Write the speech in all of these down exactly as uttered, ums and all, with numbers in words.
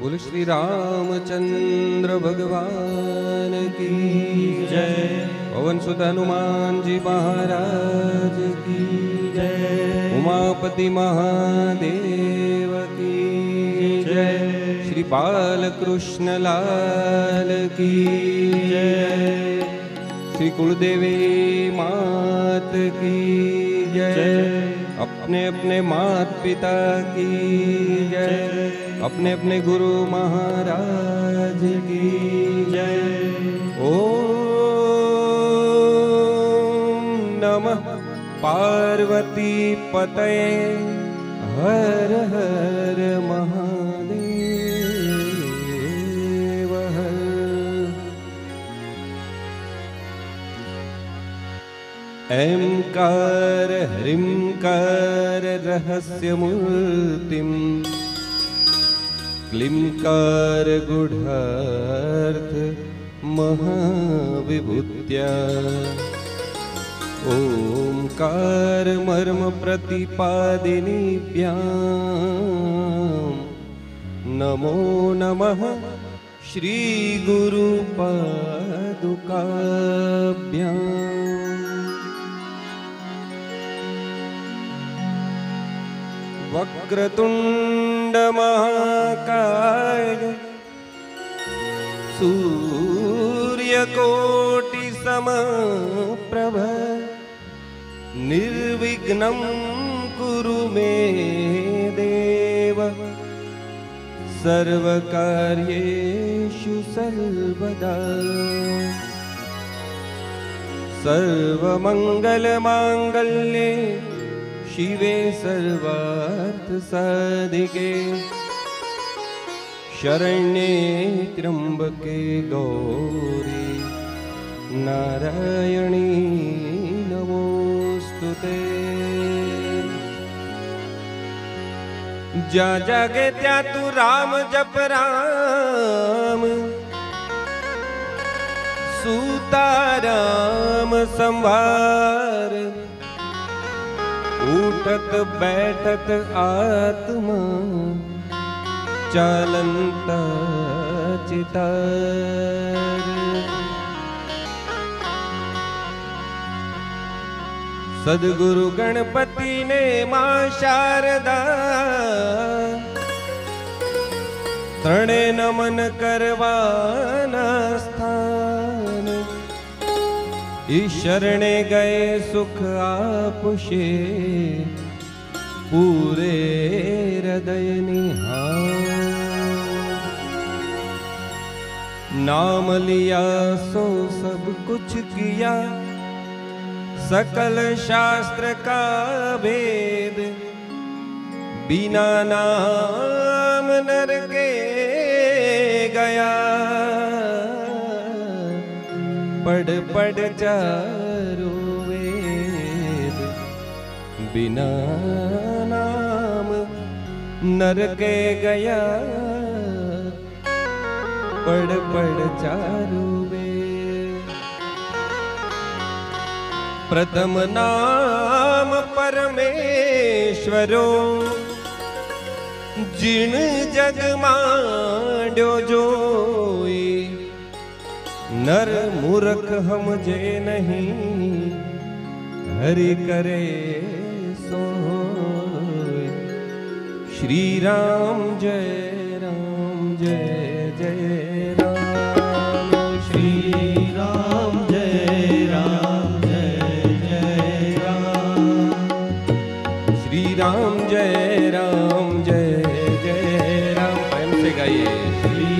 बोल श्री रामचंद्र भगवान की जय। पवन सुत हनुमान जी महाराज की जय। उमापति महादेव की जय। श्री बाल कृष्ण लाल की जय। श्री कुलदेवी मात की जय। अपने अपने माता पिता की जय। अपने अपने गुरु महाराज की जय। ओम नमः पार्वती पतये हर हर महादेव हर। ऐंकार ह्रींकार रहस्यमूर्तिम् क्लिंकार गूढ़ार्थ महाविभूत्या। ओंकार मर्म प्रतिपादिनीभ्यां नमो नमः श्री गुरु पादुकाभ्याम्। वक्रतुंड महाकाय सूर्यकोटि समप्रभ निर्विघ्नं कुरु मे देव सर्वकार्येषु सर्वदा। सर्वमंगलमांगल्ये शिवे सर्वार्थ साधिके शरण्ये त्र्यंबके गौरी नारायणी नमोस्तुते। जा जागे त्या तू राम जप राम सूता राम संभार। उठत बैठत आत्मा चालंता चितार। सदगुरु गणपति ने मां शारदा त्रणे नमन करवाना स्थान। शरणे गए सुख आपुषे पूरे हृदय निहार। नाम लिया सो सब कुछ किया सकल शास्त्र का भेद। बिना नाम नरके गया पढ़ पढ़ चारों वेद। बिना नाम नरके गया पढ़ पढ़ चारों वेद। प्रथम नाम परमेश्वरो जिन जग मांड्यो जोई। नर मूर्ख हम जे नहीं हरि करे सोय। श्री राम जय राम जय जय राम। श्री राम जय राम जय जय राम। श्री राम जय राम जय जय राम। प्रेम से गाइए श्री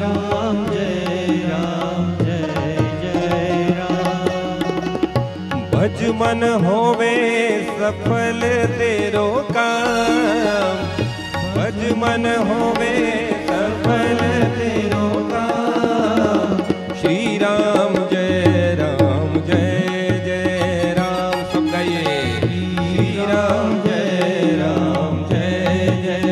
राम जय राम। भज मन होवे सफल तेरो काम। भज मन होवे सफल तेरो काम। श्री राम जय राम जय जय राम। सब गाइए श्री राम जय राम जय जय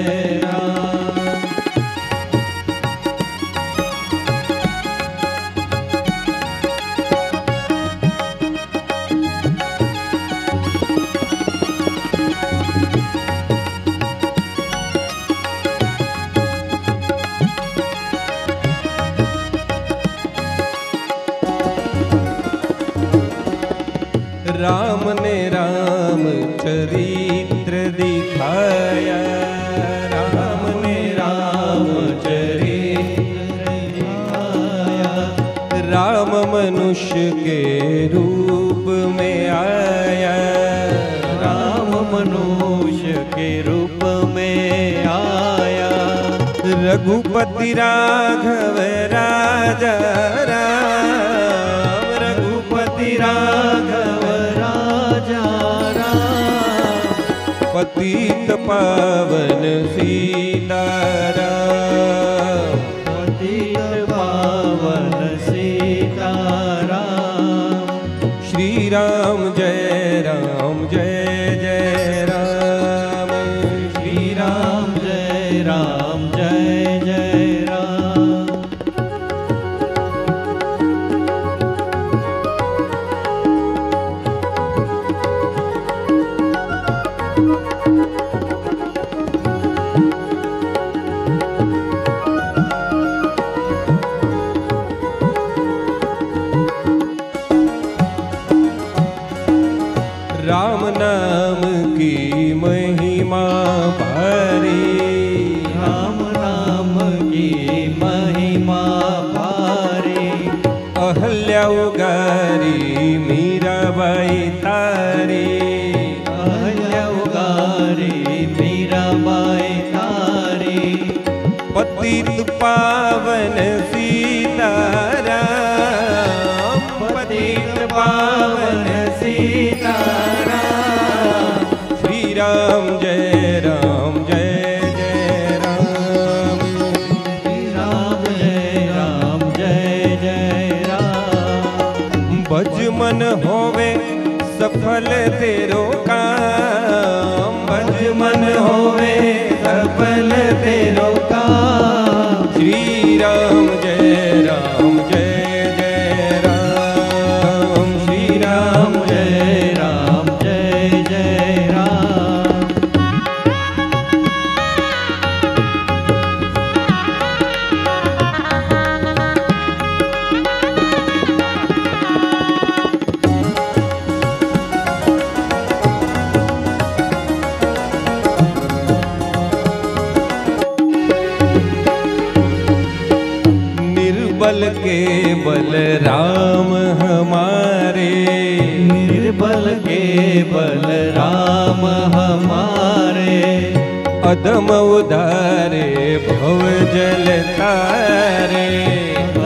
चरित्र दिखाया राम ने, राम चरित्र दिखाया। राम मनुष्य के रूप में आया, राम मनुष्य के रूप में आया। रघुपति राघव राजा राम, रघुपति राघव राजा राम। पतित पावन सीता राम, पतित पावन सीता राम। श्री राम जय राम जय जय राम, श्री राम जय राम जय जय राम। राम नाम की महिमा भारी, राम नाम की महिमा भारी। अहल्या उगारी मीराबाई तारी, अहल्या उगारी मीराबाई तारी। पतित पावन सीता राम, पतित पावन सीता। श्री राम जय राम जय जय राम, श्री राम जय राम जय जय राम। भज मन होवे सफल तेरो काम, भज मन होवे सफल तेरो काम। श्री राम जय राम जय के बल राम हमारे, निर्बल के बल राम हमारे। अदम उधारे भव जल तारे,